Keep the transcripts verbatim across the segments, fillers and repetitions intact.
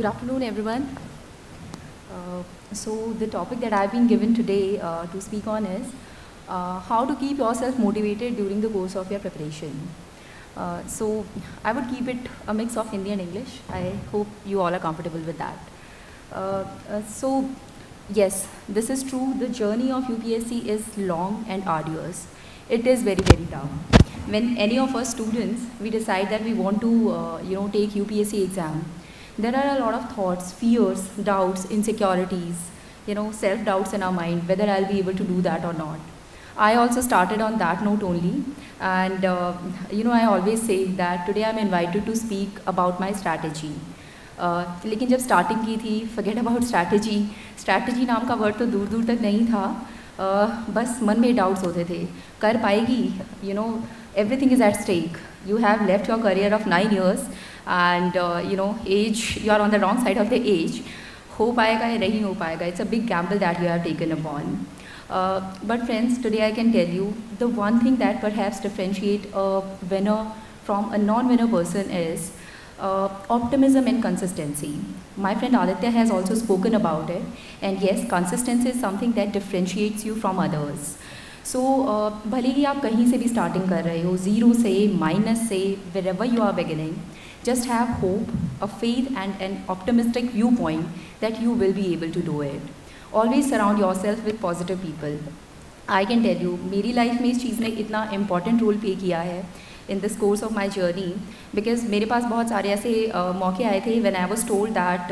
Good afternoon, everyone. Uh, so the topic that I've been given today uh, to speak on is uh, how to keep yourself motivated during the course of your preparation. Uh, so I would keep it a mix of Hindi and English. I hope you all are comfortable with that. Uh, uh, so yes, this is true. The journey of U P S C is long and arduous. It is very, very tough. When any of us students, we decide that we want to uh, you know, take U P S C exam, there are a lot of thoughts, fears, doubts, insecurities, you know, self-doubts in our mind, whether I'll be able to do that or not. I also started on that note only. And uh, you know, I always say that today I'm invited to speak about my strategy. लेकिन जब starting की थी, forget about strategy. Strategy नाम का word तो दूर-दूर तक नहीं था, बस मन में doubts होते थे. कर पाएगी, you know, everything is at stake. You have left your career of nine years, and uh, you know, age. You are on the wrong side of the age. हो पाएगा या नहीं हो पाएगा? It's a big gamble that you have taken upon. Uh, but friends, today I can tell you the one thing that perhaps differentiates a winner from a non-winner person is uh, optimism and consistency. My friend Aditya has also spoken about it, and yes, consistency is something that differentiates you from others. So, भले ही आप कहीं से भी starting कर रहे हो, zero से, minus से, wherever you are beginning, just have hope, a faith, and an optimistic viewpoint that you will be able to do it. Always surround yourself with positive people. I can tell you, मेरी life में इस चीज़ ने इतना important role play किया है in this course of my journey, because मेरे पास बहुत सारे ऐसे मौके आए थे when I was told that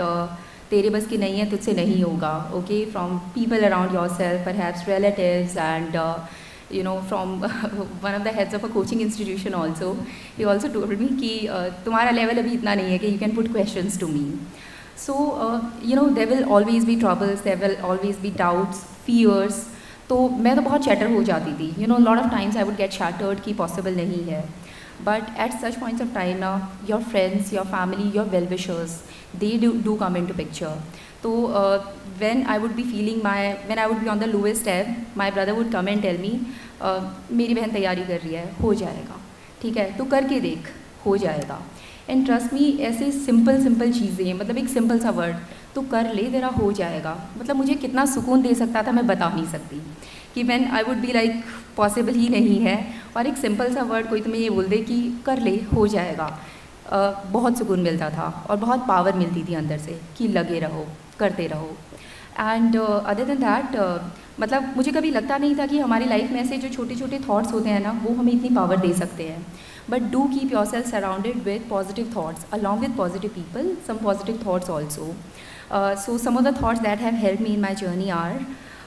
तेरे बस की नहीं है, तुझसे नहीं होगा, okay, from people around yourself, perhaps relatives, and uh, you know, from one of the heads of a coaching institution also. He also told me कि तुम्हारा level अभी इतना नहीं है कि you can put questions to me. So, uh, you know, there will always be troubles, there will always be doubts, fears. तो मैं तो बहुत chatter हो जाती थी. You know, a lot of times I would get shattered कि possible नहीं है. But at such points of time now, your friends, your family, your well-wishers, they do, do come into picture. So uh, when I would be feeling my, when I would be on the lowest ebb, my brother would come and tell me, मेरी बहन तैयारी कर रही है, हो जाएगा. ठीक है, तो करके देख, हो जाएगा. And trust me, ऐसे simple simple चीज़ें, मतलब एक simple सा word, तो कर ले तेरा हो जाएगा. मतलब मुझे कितना सुकून दे सकता था मैं बता नहीं सकती. कि when I would be like possible ही नहीं है, और एक simple सा word कोई तुम्हें ये बोल दे कि कर ले हो जाएगा, uh, बहुत सुकून मिलता था और बहुत पावर मिलती थी अंदर से कि लगे रहो, करते रहो. And uh, other than that, uh, मतलब मुझे कभी लगता नहीं था कि हमारी लाइफ में ऐसे जो छोटे छोटे थॉट्स होते हैं ना, वो हमें इतनी पावर दे सकते हैं. But do keep yourself surrounded with positive thoughts, along with positive people, some positive thoughts also. Uh, so some of the thoughts that have helped me in my journey are,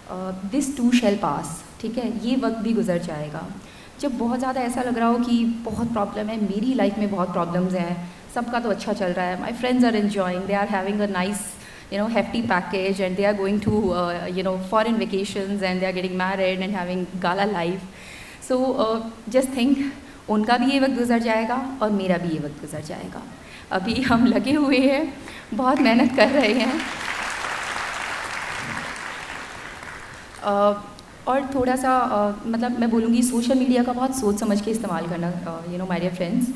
uh, this too shall pass. ठीक है, ये वक्त भी गुजर जाएगा. जब बहुत ज़्यादा ऐसा लग रहा हो कि बहुत प्रॉब्लम है, मेरी लाइफ में बहुत प्रॉब्लम्स हैं, सबका तो अच्छा चल रहा है, my friends are enjoying, they are having a nice, you know, hefty package, and they are going to, uh, you know, foreign vacations, and they are getting married and having gala life. So uh, just think, उनका भी ये वक्त गुजर जाएगा और मेरा भी ये वक्त गुजर जाएगा. अभी हम लगे हुए हैं, बहुत मेहनत कर रहे हैं. uh, और थोड़ा सा uh, मतलब मैं बोलूँगी, सोशल मीडिया का बहुत सोच समझ के इस्तेमाल करना. You know my dear friends,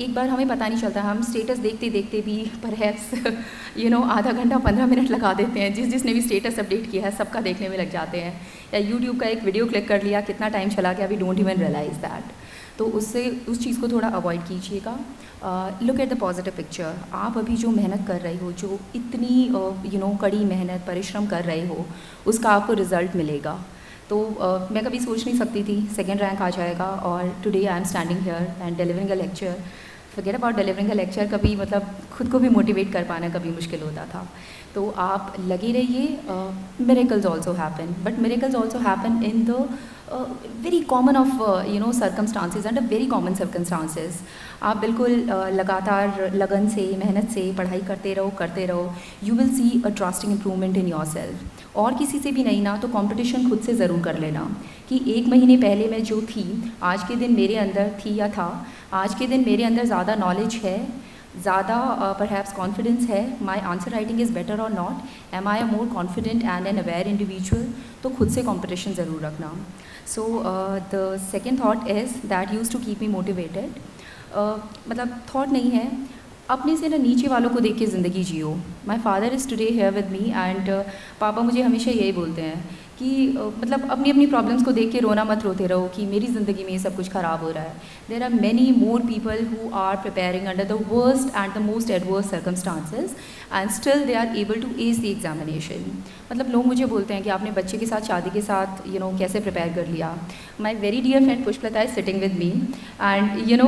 एक बार हमें पता नहीं चलता, हम स्टेटस देखते देखते भी परहैप्स यू नो आधा घंटा पंद्रह मिनट लगा देते हैं. जिस जिसने भी स्टेटस अपडेट किया है सबका देखने में लग जाते हैं, या यूट्यूब का एक वीडियो क्लिक कर लिया, कितना टाइम चला गया, we don't even realise that. तो उससे उस चीज़ को थोड़ा अवॉइड कीजिएगा. Look at the positive picture. आप अभी जो मेहनत कर रहे हो, जो इतनी यू नो कड़ी मेहनत परिश्रम कर रहे हो, उसका आपको रिजल्ट मिलेगा. तो uh, मैं कभी सोच नहीं सकती थी सेकेंड रैंक आ जाएगा, और today I am standing here and delivering a lecture. Forget about delivering a lecture. कभी मतलब खुद को भी मोटिवेट कर पाना कभी मुश्किल होता था. तो आप लगे रहिए. Miracles also happen, but miracles also happen in the very common of you know circumstances, under very common circumstances. आप बिल्कुल uh, लगातार लगन से, मेहनत से पढ़ाई करते रहो करते रहो you will see a drastic improvement in yourself. और किसी से भी नहीं ना, तो कॉम्पिटिशन खुद से ज़रूर कर लेना कि एक महीने पहले मैं जो थी, आज के दिन मेरे अंदर थी या था, आज के दिन मेरे अंदर ज़्यादा नॉलेज है, ज़्यादा परहैप्स कॉन्फिडेंस है, my answer writing is better और not, am I a more confident and an aware individual. तो खुद से कॉम्पिटिशन ज़रूर रखना. So the second thought is that use to keep me motivated. मतलब थाट नहीं है, अपने से ना नीचे वालों को देख के ज़िंदगी जियो। My father is today here with me and पापा मुझे हमेशा यही बोलते हैं कि uh, मतलब अपनी अपनी प्रॉब्लम्स को देख के रोना मत, रोते रहो कि मेरी ज़िंदगी में ये सब कुछ ख़राब हो रहा है। There are many more people who are preparing under the worst and the most adverse circumstances and still they are able to ace the examination. मतलब लोग मुझे बोलते हैं कि आपने बच्चे के साथ, शादी के साथ यू you नो know, कैसे प्रिपेयर कर लिया। My very dear friend Pushpalata is sitting with me and you know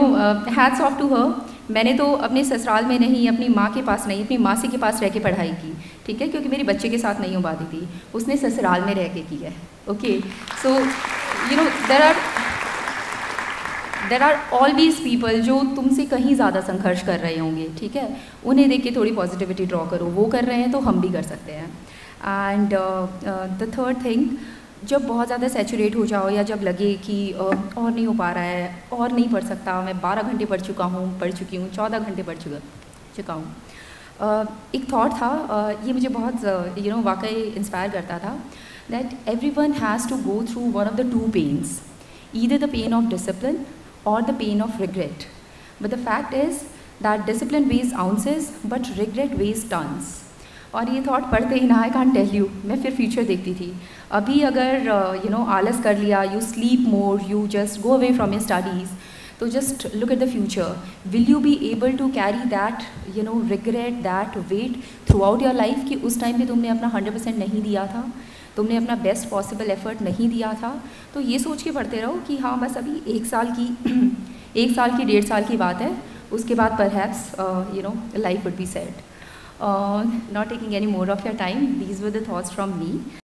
hats off to her. मैंने तो अपने ससुराल में नहीं, अपनी माँ के पास नहीं, अपनी मासी के पास रह के पढ़ाई की, ठीक है, क्योंकि मेरी बच्चे के साथ नहीं हो पाती थी, उसने ससुराल में रह के की है। Okay, so you know there are there are always people जो तुमसे कहीं ज़्यादा संघर्ष कर रहे होंगे, ठीक है, उन्हें देख के थोड़ी पॉजिटिविटी ड्रॉ करो। वो कर रहे हैं तो हम भी कर सकते हैं। एंड द थर्ड थिंग, जब बहुत ज़्यादा सैचुरेट हो जाओ या जब लगे कि और नहीं हो पा रहा है, और नहीं पढ़ सकता, मैं बारह घंटे पढ़ चुका हूँ पढ़ चुकी हूँ चौदह घंटे पढ़ चुका चुका हूँ, एक थॉट था, ये मुझे बहुत यू नो वाकई इंस्पायर करता था, that everyone has to go through one of the two pains, either the pain of discipline और the pain of regret, but the fact is that discipline weighs ounces but regret weighs tons. और ये thought पढ़ते ही ना I can't tell you, मैं फिर future देखती थी। अभी अगर you uh, know you know, आलस कर लिया, you sleep more, you just go away from your studies, तो just look at the future, will you be able to carry that you know regret, that weight throughout your life कि उस time पे तुमने अपना hundred percent नहीं दिया था, तुमने अपना बेस्ट पॉसिबल एफर्ट नहीं दिया था। तो ये सोच के पढ़ते रहो कि हाँ बस अभी एक साल की एक साल की डेढ़ साल की बात है, उसके बाद perhaps you know life would be set. Uh, not taking any more of your time, these were the thoughts from me.